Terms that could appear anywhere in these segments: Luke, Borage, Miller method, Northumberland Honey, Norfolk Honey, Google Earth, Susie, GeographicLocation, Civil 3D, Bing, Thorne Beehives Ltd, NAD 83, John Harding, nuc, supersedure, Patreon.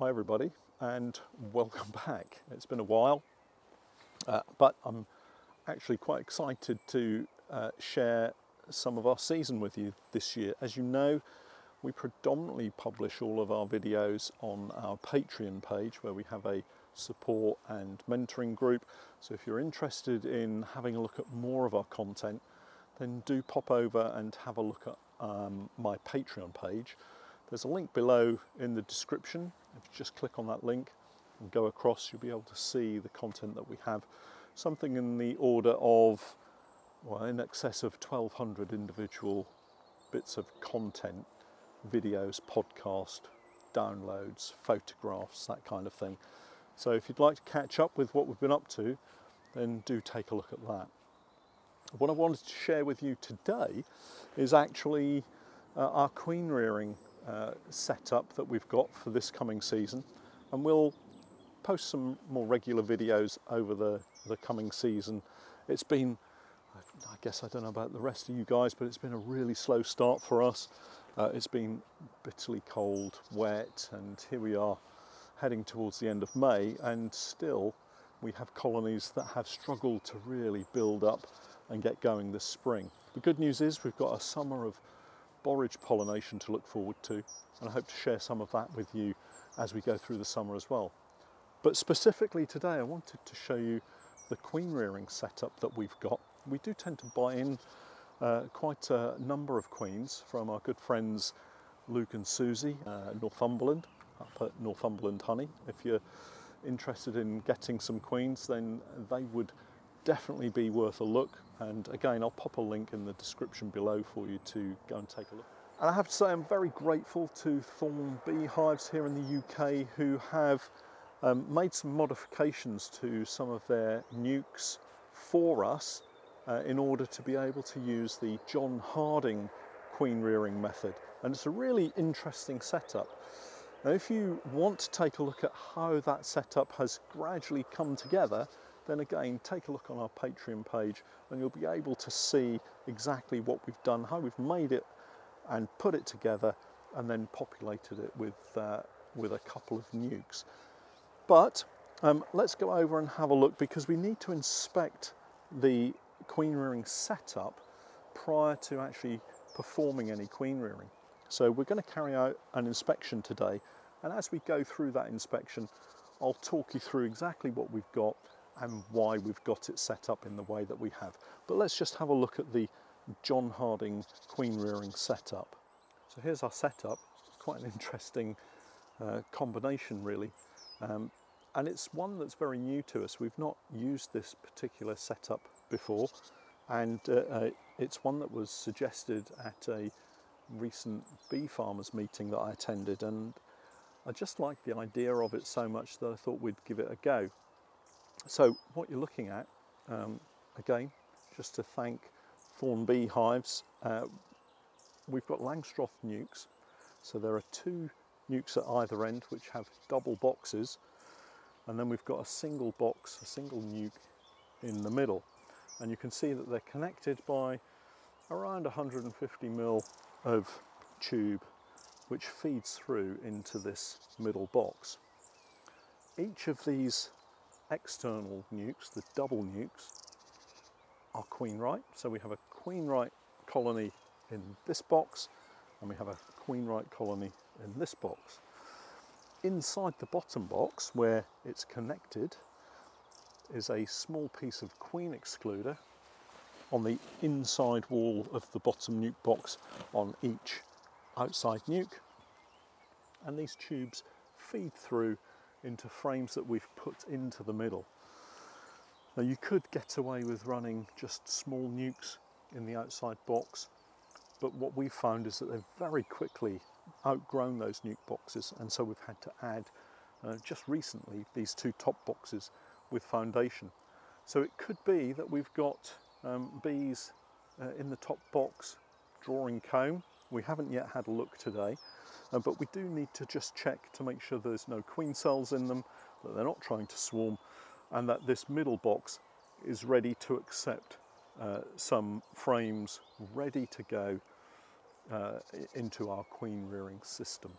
Hi everybody and welcome back. It's been a while, but I'm actually quite excited to share some of our season with you this year. As you know, we predominantly publish all of our videos on our Patreon page where we have a support and mentoring group. So if you're interested in having a look at more of our content, then do pop over and have a look at my Patreon page. There's a link below in the description. If you just click on that link and go across, you'll be able to see the content that we have. Something in the order of, well, in excess of 1,200 individual bits of content, videos, podcast, downloads, photographs, that kind of thing. So if you'd like to catch up with what we've been up to, then do take a look at that. What I wanted to share with you today is actually our queen rearing setup that we've got for this coming season, and we'll post some more regular videos over the coming season. It's been, I guess I don't know about the rest of you guys, but it's been a really slow start for us. It's been bitterly cold, wet, and here we are heading towards the end of May, and still we have colonies that have struggled to really build up and get going this spring. The good news is we've got a summer of Borage pollination to look forward to, and I hope to share some of that with you as we go through the summer as well. But specifically today I wanted to show you the queen rearing setup that we've got. We do tend to buy in quite a number of queens from our good friends Luke and Susie, Northumberland, up at Northumberland Honey. If you're interested in getting some queens, then they would definitely be worth a look, and again I'll pop a link in the description below for you to go and take a look. And I have to say I'm very grateful to Thorne Beehives here in the UK, who have made some modifications to some of their nukes for us in order to be able to use the John Harding queen rearing method, and it's a really interesting setup. Now if you want to take a look at how that setup has gradually come together, then again take a look on our Patreon page and you'll be able to see exactly what we've done, how we've made it and put it together, and then populated it with a couple of nukes. But let's go over and have a look, because we need to inspect the queen rearing setup prior to actually performing any queen rearing. So we're going to carry out an inspection today, and as we go through that inspection I'll talk you through exactly what we've got and why we've got it set up in the way that we have. But let's just have a look at the John Harding queen rearing setup. So here's our setup. It's quite an interesting combination really, and it's one that's very new to us. We've not used this particular setup before, and it's one that was suggested at a recent bee farmers meeting that I attended, and I just liked the idea of it so much that I thought we'd give it a go. So what you're looking at, again, just to thank Thorne Beehives, we've got Langstroth nukes. So there are two nukes at either end which have double boxes, and then we've got a single box, a single nuke in the middle. And you can see that they're connected by around 150 mil of tube which feeds through into this middle box. Each of these external nukes, the double nukes, are queen right. So we have a queen right colony in this box, and we have a queen right colony in this box. Inside the bottom box, where it's connected, is a small piece of queen excluder on the inside wall of the bottom nuke box on each outside nuke, and these tubes feed through into frames that we've put into the middle. Now you could get away with running just small nukes in the outside box, but what we've found is that they've very quickly outgrown those nuke boxes, and so we've had to add just recently these two top boxes with foundation. So it could be that we've got bees in the top box drawing comb. We haven't yet had a look today, but we do need to just check to make sure there's no queen cells in them, that they're not trying to swarm, and that this middle box is ready to accept some frames ready to go into our queen rearing system.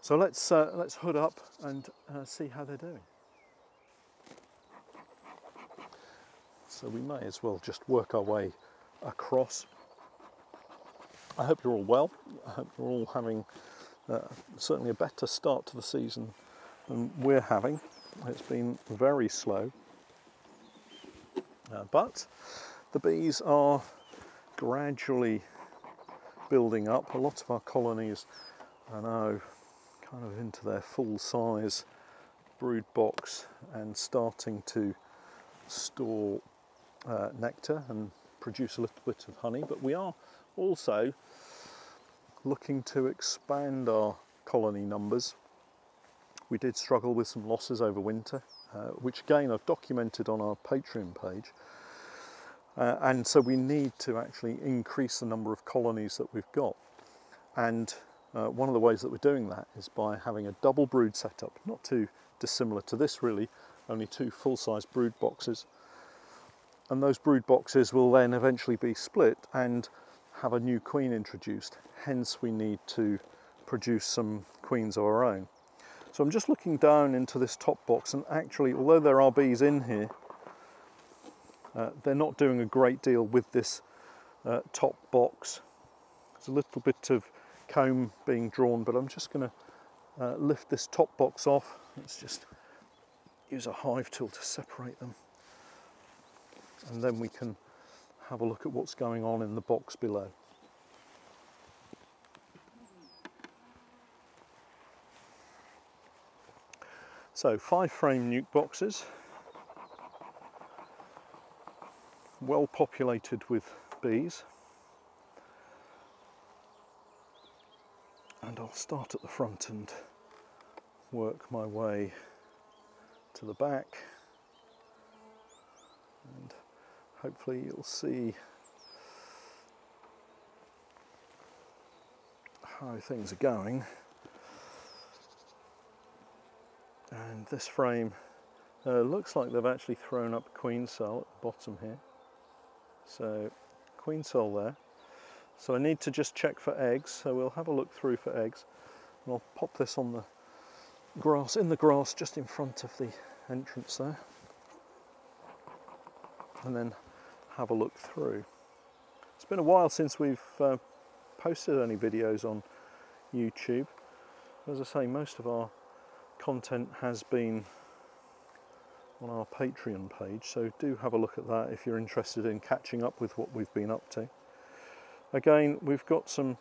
So let's hood up and see how they're doing. So we may as well just work our way across. I hope you're all well. I hope you're all having certainly a better start to the season than we're having. It's been very slow, but the bees are gradually building up. A lot of our colonies are now kind of into their full-size brood box and starting to store nectar and produce a little bit of honey, but we are also looking to expand our colony numbers. We did struggle with some losses over winter, which again I've documented on our Patreon page. And so we need to actually increase the number of colonies that we've got. And one of the ways that we're doing that is by having a double brood setup, not too dissimilar to this really, only two full-size brood boxes. And those brood boxes will then eventually be split and have a new queen introduced. Hence we need to produce some queens of our own. So I'm just looking down into this top box, and actually, although there are bees in here, they're not doing a great deal with this top box. There's a little bit of comb being drawn, but I'm just going to lift this top box off. Let's just use a hive tool to separate them, and then we can have a look at what's going on in the box below. So 5-frame nuke boxes, well populated with bees. And I'll start at the front and work my way to the back. And hopefully you'll see how things are going. And this frame looks like they've actually thrown up a queen cell at the bottom here. So queen cell there. So I need to just check for eggs. So we'll have a look through for eggs. And I'll pop this on the grass, in the grass just in front of the entrance there. And then have a look through. It's been a while since we've posted any videos on YouTube. As I say, most of our content has been on our Patreon page, so do have a look at that if you're interested in catching up with what we've been up to. Again, we've got some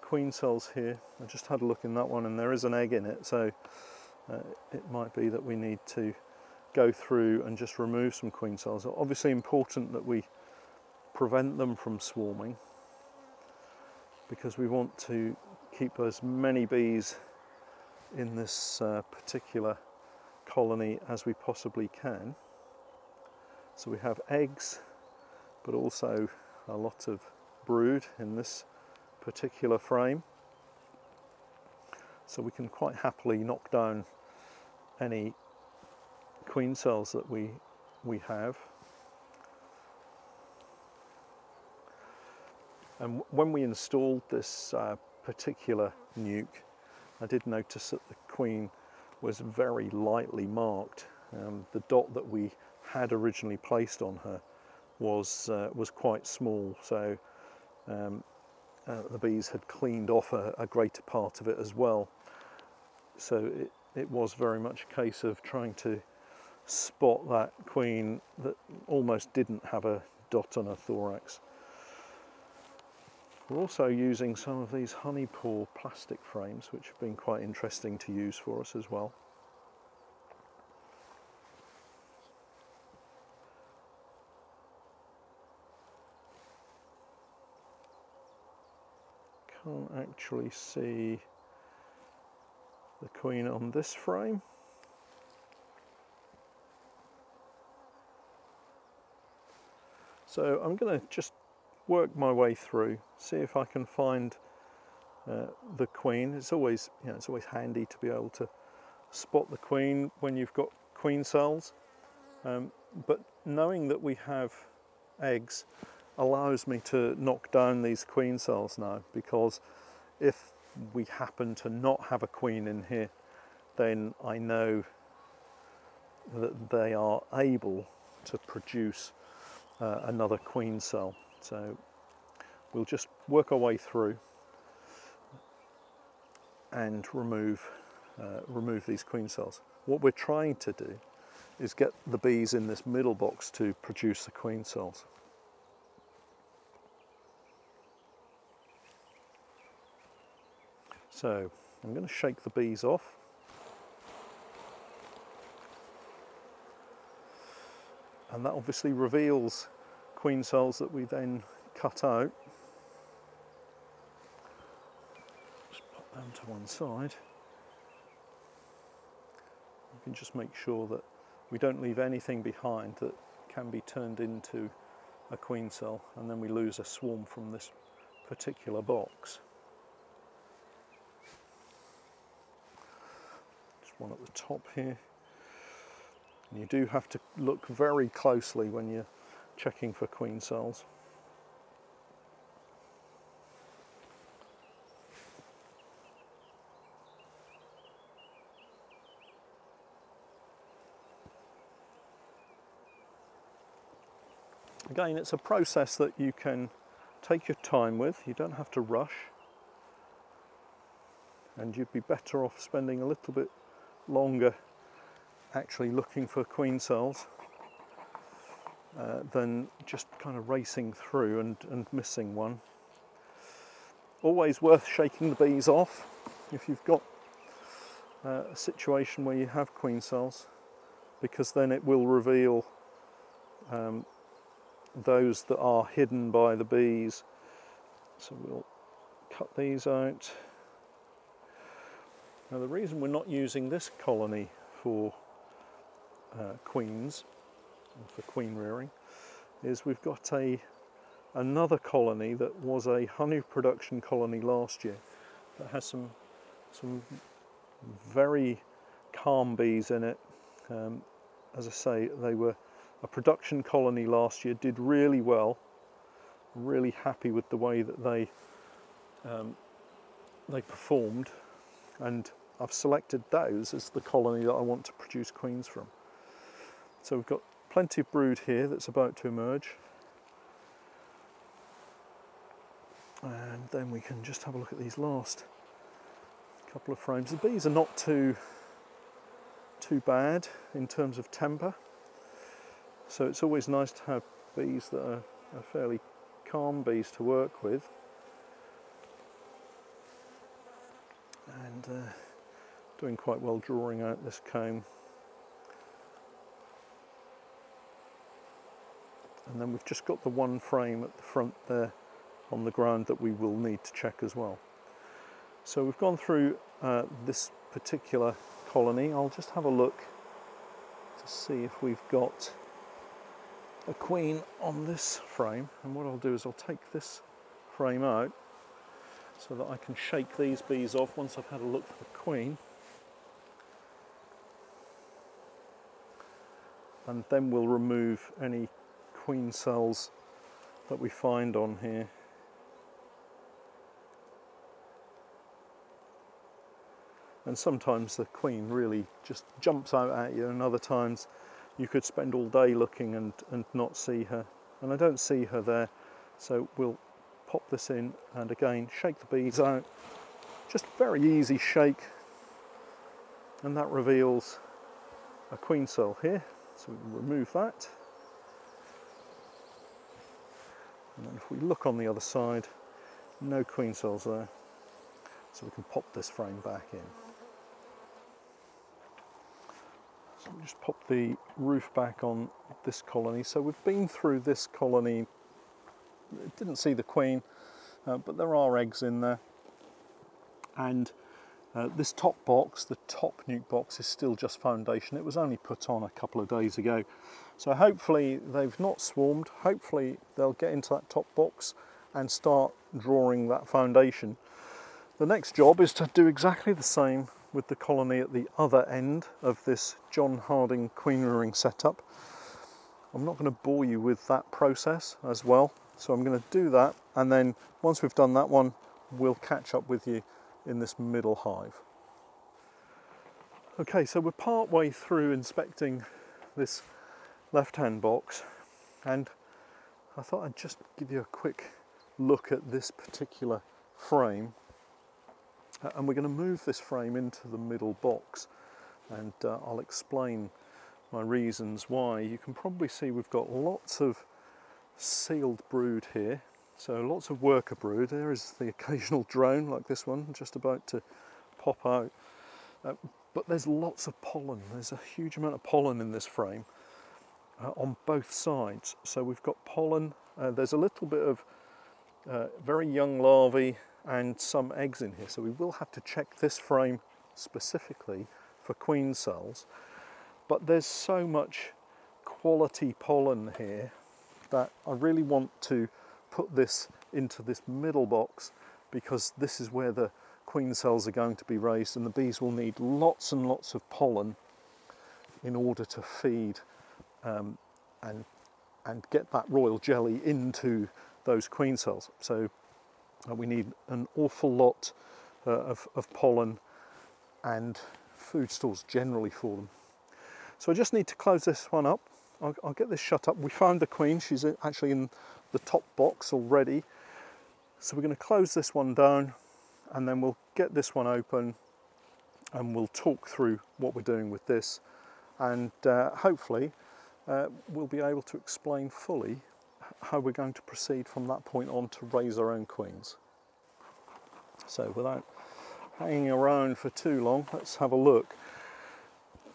queen cells here. I just had a look in that one and there is an egg in it, so it might be that we need to go through and just remove some queen cells. Obviously important that we prevent them from swarming because we want to keep as many bees in this particular colony as we possibly can. So we have eggs, but also a lot of brood in this particular frame. So we can quite happily knock down any queen cells that we have. And when we installed this particular nuke, I did notice that the queen was very lightly marked. The dot that we had originally placed on her was quite small, so the bees had cleaned off a greater part of it as well. So it was very much a case of trying to spot that queen that almost didn't have a dot on her thorax. We're also using some of these honey pour plastic frames, which have been quite interesting to use for us as well. Can't actually see the queen on this frame. So I'm going to just work my way through, see if I can find the queen. It's always, you know, it's always handy to be able to spot the queen when you've got queen cells. But knowing that we have eggs allows me to knock down these queen cells now, because if we happen to not have a queen in here, then I know that they are able to produce another queen cell. So we'll just work our way through and remove these queen cells. What we're trying to do is get the bees in this middle box to produce the queen cells. So I'm going to shake the bees off. And that obviously reveals queen cells that we then cut out. Just pop them to one side. You can just make sure that we don't leave anything behind that can be turned into a queen cell, and then we lose a swarm from this particular box. Just one at the top here. And you do have to look very closely when you're checking for queen cells. Again, it's a process that you can take your time with. You don't have to rush, and you'd be better off spending a little bit longer actually looking for queen cells than just kind of racing through and missing one. Always worth shaking the bees off if you've got a situation where you have queen cells, because then it will reveal those that are hidden by the bees. So we'll cut these out. Now the reason we're not using this colony for queens, for queen rearing, is we've got another colony that was a honey production colony last year that has some very calm bees in it. As I say, they were a production colony last year, did really well. Really happy with the way that they performed, and I've selected those as the colony that I want to produce queens from. So we've got plenty of brood here that's about to emerge, and then we can just have a look at these last couple of frames. The bees are not too bad in terms of temper. So it's always nice to have bees that are fairly calm bees to work with. And doing quite well drawing out this comb. And then we've just got the one frame at the front there on the ground that we will need to check as well. So we've gone through this particular colony. I'll just have a look to see if we've got a queen on this frame, and what I'll do is I'll take this frame out so that I can shake these bees off once I've had a look for the queen, and then we'll remove any queen cells that we find on here. And sometimes the queen really just jumps out at you, and other times you could spend all day looking and not see her. And I don't see her there, so we'll pop this in and again shake the bees out. Just very easy shake, and that reveals a queen cell here. So we can remove that. And then if we look on the other side, no queen cells there. So we can pop this frame back in. So I'll just pop the roof back on this colony. So we've been through this colony, didn't see the queen, but there are eggs in there. And this top box, the top nuke box, is still just foundation. It was only put on a couple of days ago. So hopefully they've not swarmed. Hopefully they'll get into that top box and start drawing that foundation. The next job is to do exactly the same with the colony at the other end of this John Harding queen rearing setup. I'm not going to bore you with that process as well, so I'm going to do that, and then once we've done that one, we'll catch up with you in this middle hive. Okay, so we're part way through inspecting this left-hand box, and I thought I'd just give you a quick look at this particular frame, and we're going to move this frame into the middle box, and I'll explain my reasons why. You can probably see we've got lots of sealed brood here, so lots of worker brood. There is the occasional drone like this one just about to pop out, but there's lots of pollen. There's a huge amount of pollen in this frame on both sides. So we've got pollen, there's a little bit of very young larvae and some eggs in here, so we will have to check this frame specifically for queen cells. But there's so much quality pollen here that I really want to put this into this middle box, because this is where the queen cells are going to be raised, and the bees will need lots and lots of pollen in order to feed and get that royal jelly into those queen cells. So we need an awful lot of pollen and food stores generally for them. So I just need to close this one up. I'll get this shut up. We found the queen, she's actually in the top box already. So we're going to close this one down, and then we'll get this one open and we'll talk through what we're doing with this, and hopefully we'll be able to explain fully how we're going to proceed from that point on to raise our own queens. So without hanging around for too long, let's have a look.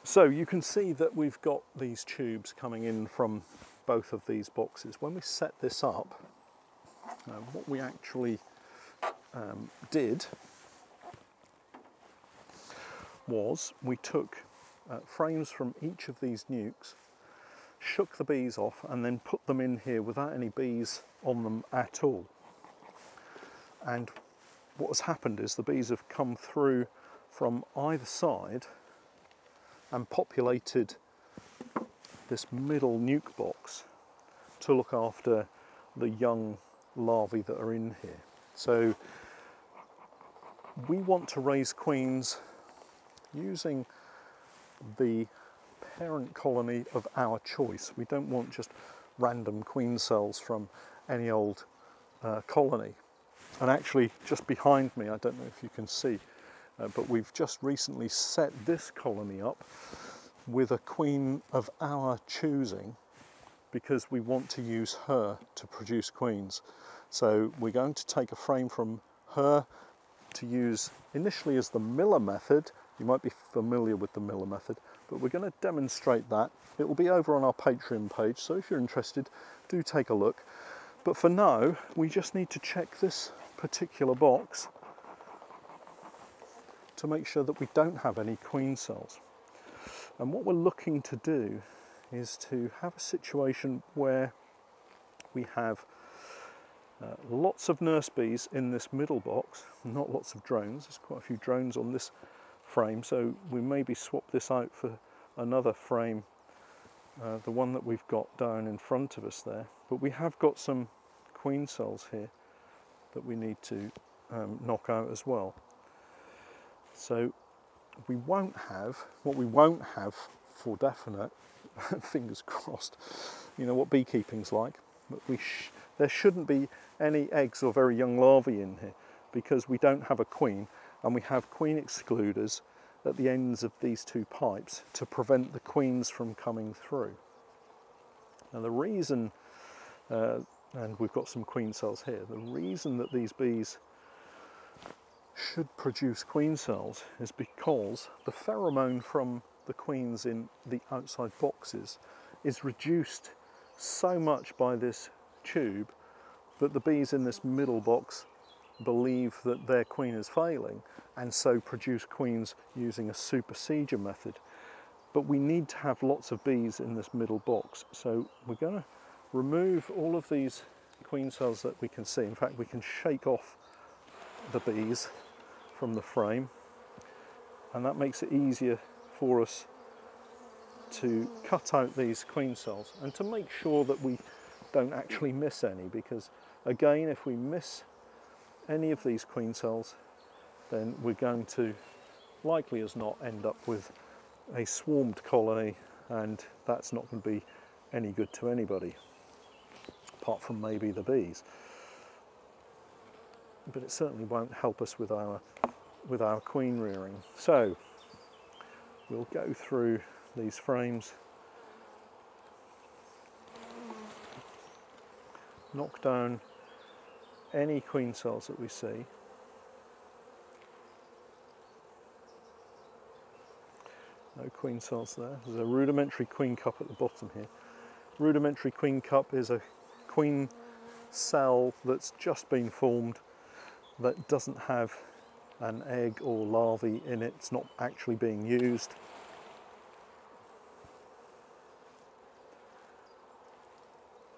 So you can see that we've got these tubes coming in from both of these boxes. When we set this up, what we actually did was we took frames from each of these nukes, shook the bees off, and then put them in here without any bees on them at all. And what has happened is the bees have come through from either side and populated this middle nuke box to look after the young larvae that are in here. So we want to raise queens using the parent colony of our choice. We don't want just random queen cells from any old colony. And actually, just behind me, I don't know if you can see, but we've just recently set this colony up with a queen of our choosing, because we want to use her to produce queens. So we're going to take a frame from her to use initially as the Miller method. You might be familiar with the Miller method, but we're going to demonstrate that. It will be over on our Patreon page, so if you're interested, do take a look. But for now, we just need to check this particular box to make sure that we don't have any queen cells. And what we're looking to do is to have a situation where we have lots of nurse bees in this middle box, not lots of drones. There's quite a few drones on this frame, so we maybe swap this out for another frame, the one that we've got down in front of us there. But we have got some queen cells here that we need to knock out as well. So what we won't have for definite, fingers crossed, you know what beekeeping's like, but there shouldn't be any eggs or very young larvae in here, because we don't have a queen, and we have queen excluders at the ends of these two pipes to prevent the queens from coming through. Now the reason, and we've got some queen cells here, the reason that these bees should produce queen cells is because the pheromone from the queens in the outside boxes is reduced so much by this tube that the bees in this middle box believe that their queen is failing, and so produce queens using a supersedure method. But we need to have lots of bees in this middle box, so we're going to remove all of these queen cells that we can see. In fact, we can shake off the bees from the frame, and that makes it easier for us to cut out these queen cells and to make sure that we don't actually miss any, because again, if we miss any of these queen cells, then we're going to, likely as not, end up with a swarmed colony, and that's not going to be any good to anybody, apart from maybe the bees. But it certainly won't help us with our queen rearing. So we'll go through these frames, knock down any queen cells that we see, no queen cells there. There's a rudimentary queen cup at the bottom here. Rudimentary queen cup is a queen cell that's just been formed that doesn't have an egg or larvae in it, it's not actually being used.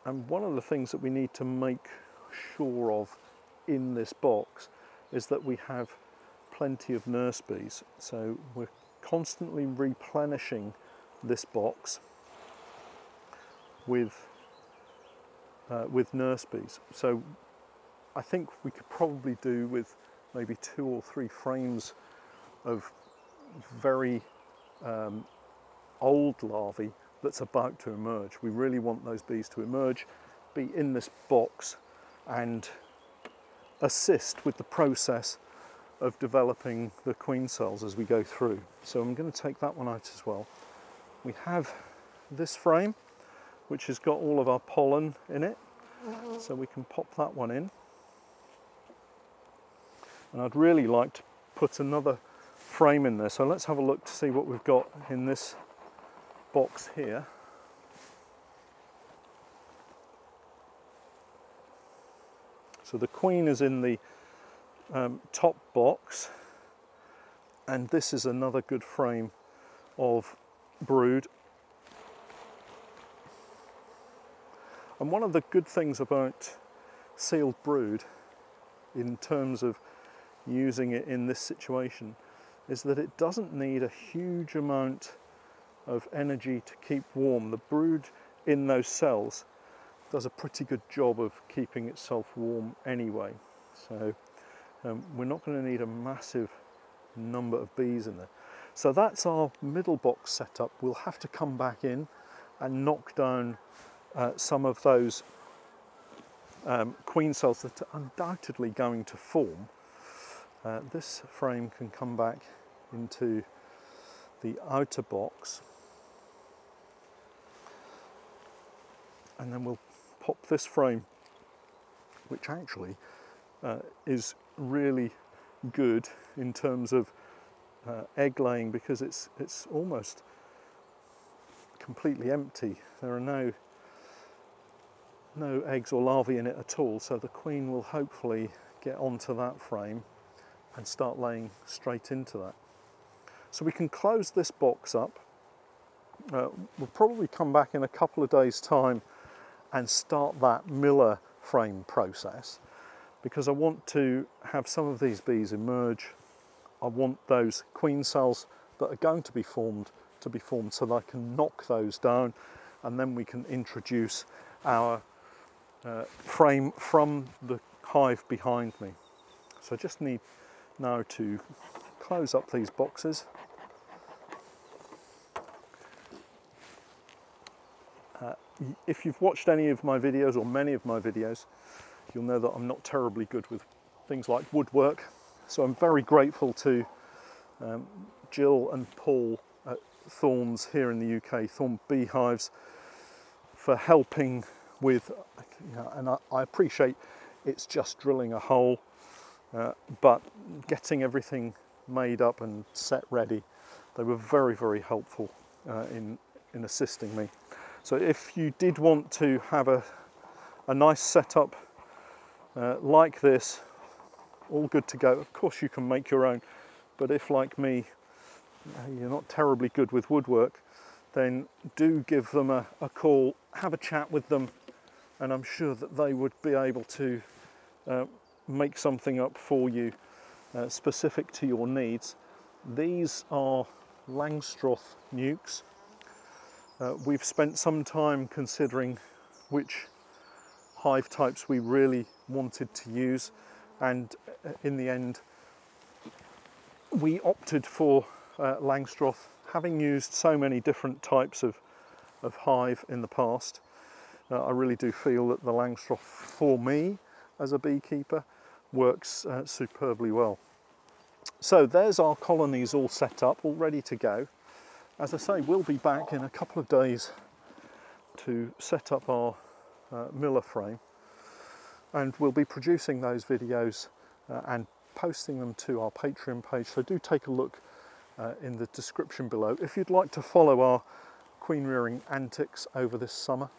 And one of the things that we need to make sure of in this box is that we have plenty of nurse bees. So we're constantly replenishing this box with nurse bees. So I think we could probably do with maybe 2 or 3 frames of very old larvae that's about to emerge. We really want those bees to emerge, be in this box, and assist with the process of developing the queen cells as we go through. So I'm going to take that one out as well. We have this frame, which has got all of our pollen in it, so we can pop that one in. And I'd really like to put another frame in there. So let's have a look to see what we've got in this box here. So the queen is in the top box, and this is another good frame of brood. And one of the good things about sealed brood in terms of using it in this situation is that it doesn't need a huge amount of energy to keep warm. The brood in those cells does a pretty good job of keeping itself warm anyway. So we're not going to need a massive number of bees in there. So that's our middle box setup. We'll have to come back in and knock down some of those queen cells that are undoubtedly going to form. This frame can come back into the outer box, and then we'll pop this frame, which actually is really good in terms of egg laying, because it's almost completely empty. There are no eggs or larvae in it at all, so the queen will hopefully get onto that frame and start laying straight into that. So we can close this box up. We'll probably come back in a couple of days' time and start that Miller frame process, because I want to have some of these bees emerge. I want those queen cells that are going to be formed so that I can knock those down, and then we can introduce our frame from the hive behind me. So I just need now to close up these boxes . If you've watched any of my videos, or many of my videos, you'll know that I'm not terribly good with things like woodwork, so I'm very grateful to Jill and Paul at Thorne's here in the UK, Thorne Beehives, for helping with, you know, and I appreciate it's just drilling a hole, but getting everything made up and set ready, they were very, very helpful in assisting me. So if you did want to have a nice setup like this, all good to go. Of course you can make your own, but if, like me, you're not terribly good with woodwork, then do give them a call, have a chat with them, and I'm sure that they would be able to make something up for you specific to your needs. These are Langstroth nukes. We've spent some time considering which hive types we really wanted to use, and in the end we opted for Langstroth, having used so many different types of hive in the past. I really do feel that the Langstroth, for me as a beekeeper, works superbly well. So there's our colonies all set up, all ready to go. As I say, we'll be back in a couple of days to set up our Miller frame, and we'll be producing those videos and posting them to our Patreon page, so do take a look in the description below if you'd like to follow our queen rearing antics over this summer.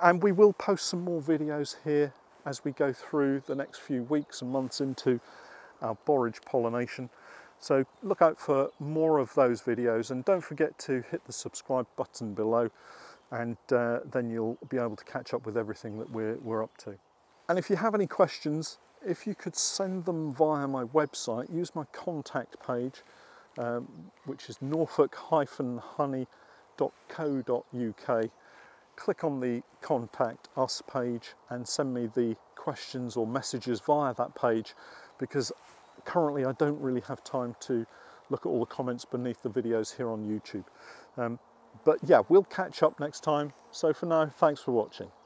And we will post some more videos here as we go through the next few weeks and months into our borage pollination. So look out for more of those videos, and don't forget to hit the subscribe button below, and then you'll be able to catch up with everything that we're up to. And if you have any questions, if you could send them via my website, use my contact page, which is norfolk-honey.co.uk. Click on the Contact Us page and send me the questions or messages via that page, because currently I don't really have time to look at all the comments beneath the videos here on YouTube. But yeah, we'll catch up next time. So for now, thanks for watching.